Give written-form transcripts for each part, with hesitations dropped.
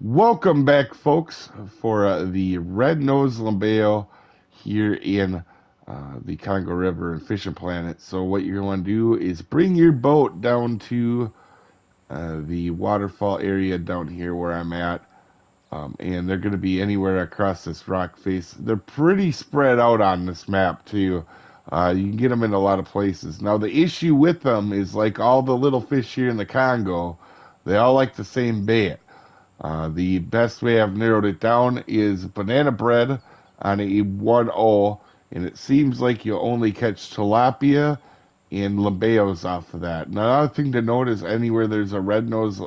Welcome back, folks, for the Red Nose Labeo here in the Congo River and Fishing Planet. So what you're going to do is bring your boat down to the waterfall area down here where I'm at. And they're going to be anywhere across this rock face. They're pretty spread out on this map, too. You can get them in a lot of places. Now, the issue with them is, like all the little fish here in the Congo, they all like the same bait. The best way I've narrowed it down is banana bread on a 1-0, and it seems like you'll only catch tilapia and labeos off of that. Now, another thing to note is anywhere there's a red nose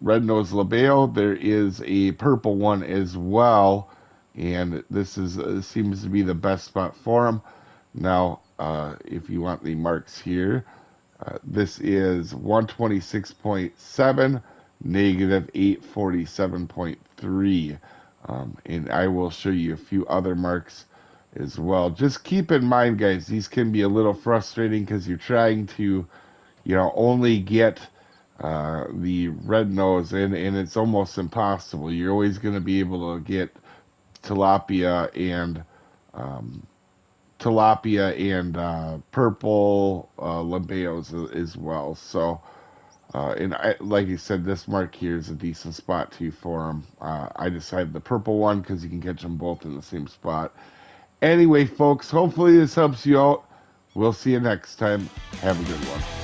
labeo, there is a purple one as well, and this is seems to be the best spot for them. Now, if you want the marks here, this is 126.7. Negative 847.3, and I will show you a few other marks as well. Just keep in mind, guys, these can be a little frustrating because you're trying to, you know, only get the red nose, and it's almost impossible. You're always going to be able to get tilapia and purple labeos as well. So. And like I said, this mark here is a decent spot too for them. I decided the purple one because you can catch them both in the same spot. Anyway, folks, hopefully this helps you out. We'll see you next time. Have a good one.